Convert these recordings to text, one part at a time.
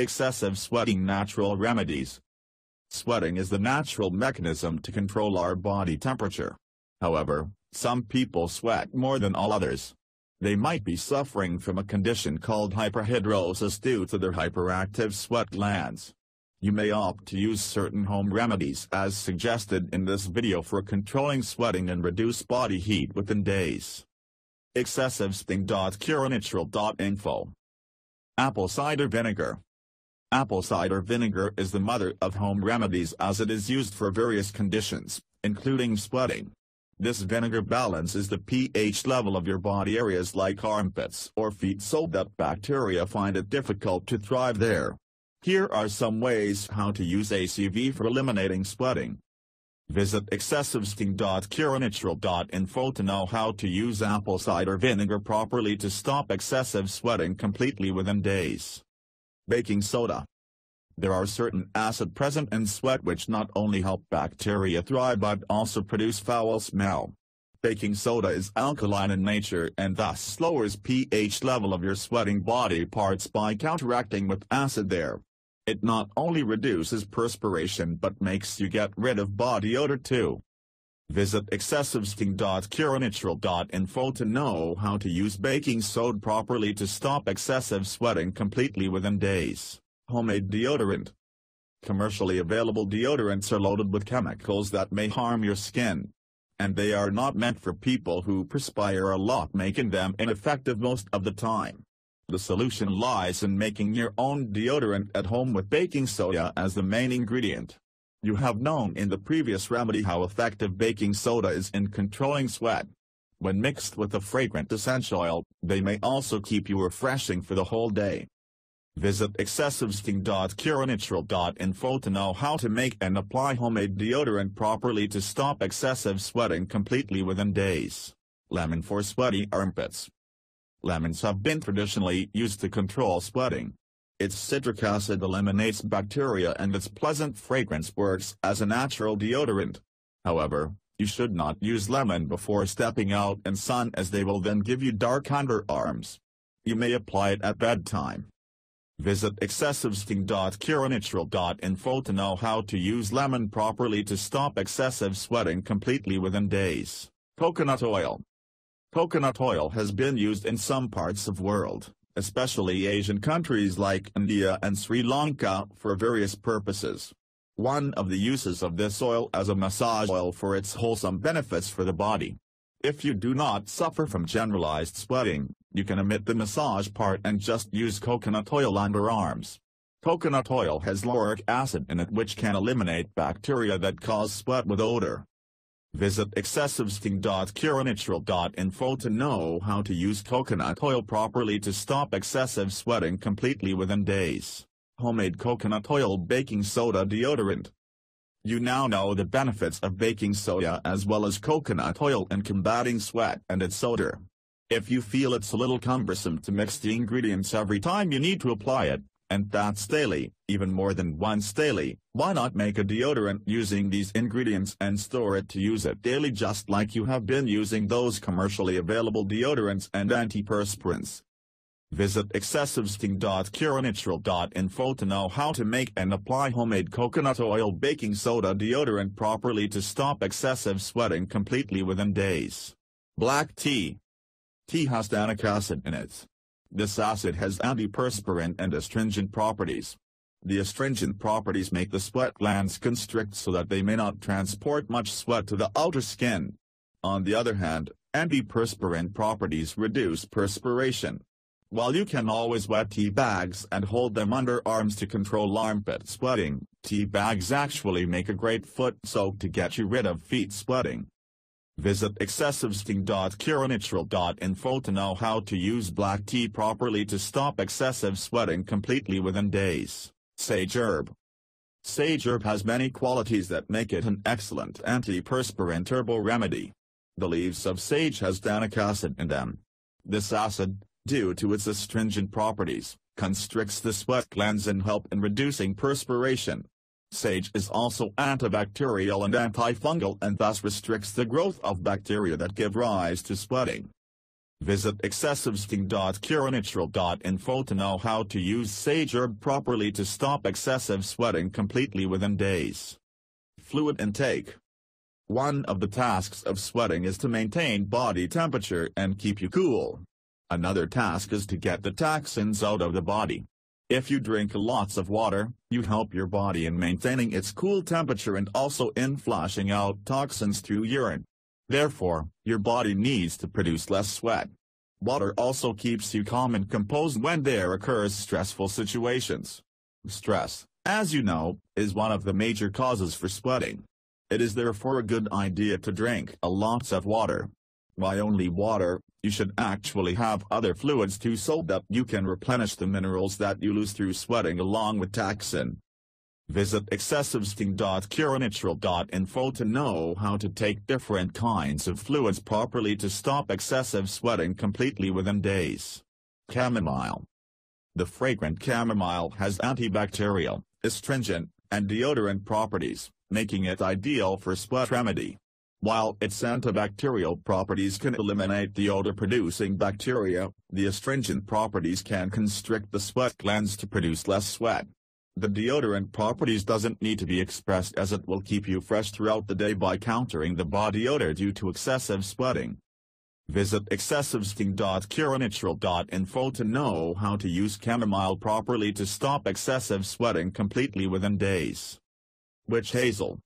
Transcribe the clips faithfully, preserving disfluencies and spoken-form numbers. Excessive sweating, natural remedies. Sweating is the natural mechanism to control our body temperature. However, some people sweat more than all others. They might be suffering from a condition called hyperhidrosis due to their hyperactive sweat glands. You may opt to use certain home remedies as suggested in this video for controlling sweating and reduce body heat within days. Excessive Sweating dot Cure Natural dot info. Apple cider vinegar. Apple cider vinegar is the mother of home remedies as it is used for various conditions, including sweating. This vinegar balances the pH level of your body areas like armpits or feet so that bacteria find it difficult to thrive there. Here are some ways how to use A C V for eliminating sweating. Visit Excessive Sweating dot Cure Natural dot info to know how to use apple cider vinegar properly to stop excessive sweating completely within days. Baking soda. There are certain acids present in sweat which not only help bacteria thrive but also produce foul smell. Baking soda is alkaline in nature and thus lowers pH level of your sweating body parts by counteracting with acid there. It not only reduces perspiration but makes you get rid of body odor too. Visit Excessive Sweating dot Cure Natural dot info to know how to use baking soda properly to stop excessive sweating completely within days. Homemade deodorant. Commercially available deodorants are loaded with chemicals that may harm your skin. And they are not meant for people who perspire a lot, making them ineffective most of the time. The solution lies in making your own deodorant at home with baking soda as the main ingredient. You have known in the previous remedy how effective baking soda is in controlling sweat. When mixed with a fragrant essential oil, they may also keep you refreshing for the whole day. Visit Excessive Sweating dot Cure Natural dot info to know how to make and apply homemade deodorant properly to stop excessive sweating completely within days. Lemon for sweaty armpits. Lemons have been traditionally used to control sweating. Its citric acid eliminates bacteria and its pleasant fragrance works as a natural deodorant. However, you should not use lemon before stepping out in sun as they will then give you dark underarms. You may apply it at bedtime. Visit Excessive Sweating dot Cure Natural dot info to know how to use lemon properly to stop excessive sweating completely within days. Coconut oil. Coconut oil has been used in some parts of the world, especially Asian countries like India and Sri Lanka, for various purposes. One of the uses of this oil is as a massage oil for its wholesome benefits for the body. If you do not suffer from generalized sweating, you can omit the massage part and just use coconut oil under arms. Coconut oil has lauric acid in it which can eliminate bacteria that cause sweat with odor. Visit Excessive Sweating dot Cure Natural dot info to know how to use coconut oil properly to stop excessive sweating completely within days. Homemade coconut oil baking soda deodorant. You now know the benefits of baking soda as well as coconut oil in combating sweat and its odor. If you feel it's a little cumbersome to mix the ingredients every time you need to apply it, and that's daily, even more than once daily, why not make a deodorant using these ingredients and store it to use it daily just like you have been using those commercially available deodorants and antiperspirants. Visit Excessive Sweating dot Cure Natural dot info to know how to make and apply homemade coconut oil baking soda deodorant properly to stop excessive sweating completely within days. Black tea. Tea has tannic acid in it. This acid has antiperspirant and astringent properties. The astringent properties make the sweat glands constrict so that they may not transport much sweat to the outer skin. On the other hand, antiperspirant properties reduce perspiration. While you can always wet tea bags and hold them under arms to control armpit sweating, tea bags actually make a great foot soak to get you rid of feet sweating. Visit Excessive Sweating dot Cure Natural dot info to know how to use black tea properly to stop excessive sweating completely within days. Sage herb. Sage herb has many qualities that make it an excellent antiperspirant herbal remedy. The leaves of sage has tannic acid in them. This acid, due to its astringent properties, constricts the sweat glands and helps in reducing perspiration. Sage is also antibacterial and antifungal and thus restricts the growth of bacteria that give rise to sweating. Visit excessive sweating dot cure natural dot info to know how to use sage herb properly to stop excessive sweating completely within days. Fluid intake. One of the tasks of sweating is to maintain body temperature and keep you cool. Another task is to get the toxins out of the body. If you drink lots of water, you help your body in maintaining its cool temperature and also in flushing out toxins through urine. Therefore, your body needs to produce less sweat. Water also keeps you calm and composed when there occurs stressful situations. Stress, as you know, is one of the major causes for sweating. It is therefore a good idea to drink a lot of water. Why only water? You should actually have other fluids too so that you can replenish the minerals that you lose through sweating along with toxin. Visit excessive sweating dot cure natural dot info to know how to take different kinds of fluids properly to stop excessive sweating completely within days. Chamomile. The fragrant chamomile has antibacterial, astringent, and deodorant properties, making it ideal for sweat remedy. While its antibacterial properties can eliminate the odor-producing bacteria, the astringent properties can constrict the sweat glands to produce less sweat. The deodorant properties doesn't need to be expressed as it will keep you fresh throughout the day by countering the body odor due to excessive sweating. Visit excessive sweating dot cure natural dot info to know how to use chamomile properly to stop excessive sweating completely within days. Witch hazel.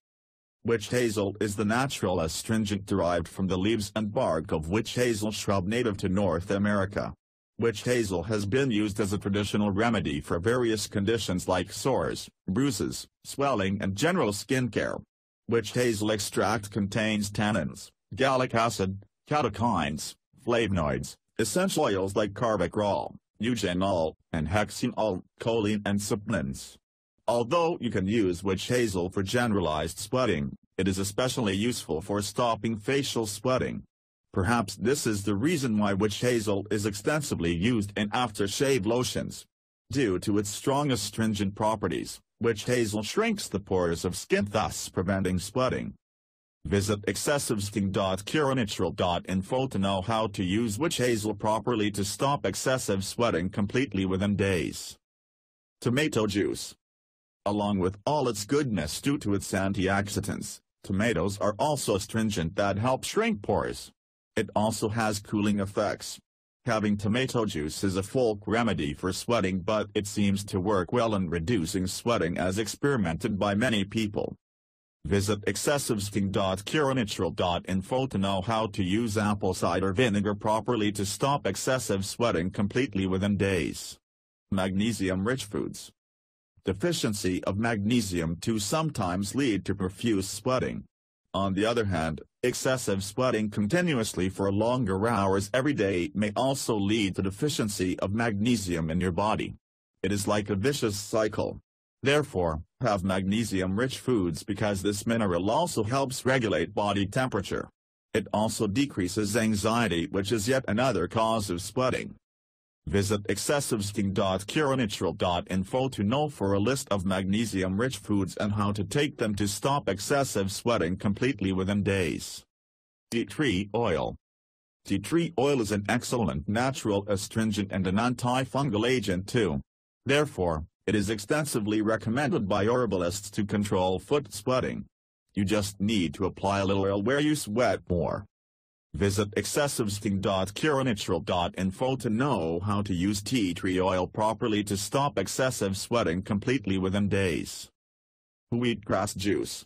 Witch hazel is the natural astringent derived from the leaves and bark of witch hazel shrub native to North America. Witch hazel has been used as a traditional remedy for various conditions like sores, bruises, swelling and general skin care. Witch hazel extract contains tannins, gallic acid, catechins, flavonoids, essential oils like carvacrol, eugenol, and hexenol, choline and saponins. Although you can use witch hazel for generalized sweating, it is especially useful for stopping facial sweating. Perhaps this is the reason why witch hazel is extensively used in aftershave lotions. Due to its strong astringent properties, witch hazel shrinks the pores of skin, thus preventing sweating. Visit excessive sweating dot cure natural dot info to know how to use witch hazel properly to stop excessive sweating completely within days. Tomato juice. Along with all its goodness due to its antioxidants, tomatoes are also astringent that help shrink pores. It also has cooling effects. Having tomato juice is a folk remedy for sweating, but it seems to work well in reducing sweating as experimented by many people. Visit excessive sweating dot cure natural dot info to know how to use apple cider vinegar properly to stop excessive sweating completely within days. Magnesium-rich foods. Deficiency of magnesium too sometimes lead to profuse sweating. On the other hand, excessive sweating continuously for longer hours every day may also lead to deficiency of magnesium in your body. It is like a vicious cycle. Therefore, have magnesium-rich foods because this mineral also helps regulate body temperature. It also decreases anxiety, which is yet another cause of sweating. Visit excessive sweating dot cure natural dot info to know for a list of magnesium-rich foods and how to take them to stop excessive sweating completely within days. Tea tree oil. Tea tree oil is an excellent natural astringent and an antifungal agent too. Therefore, it is extensively recommended by herbalists to control foot sweating. You just need to apply a little oil where you sweat more. Visit excessive sweating dot cure natural dot info to know how to use tea tree oil properly to stop excessive sweating completely within days. Wheatgrass juice.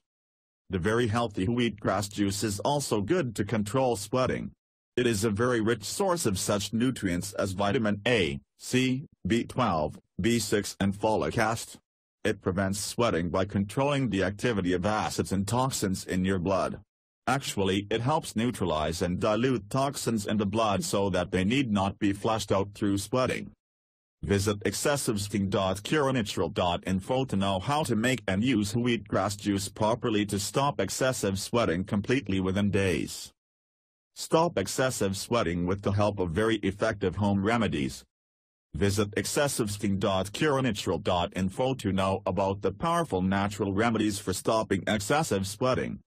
The very healthy wheatgrass juice is also good to control sweating. It is a very rich source of such nutrients as vitamin A, C, B twelve, B six and folic acid. It prevents sweating by controlling the activity of acids and toxins in your blood. Actually, it helps neutralize and dilute toxins in the blood so that they need not be flushed out through sweating. Visit excessive sweating dot cure natural dot info to know how to make and use wheatgrass juice properly to stop excessive sweating completely within days. Stop excessive sweating with the help of very effective home remedies. Visit excessive sweating dot cure natural dot info to know about the powerful natural remedies for stopping excessive sweating.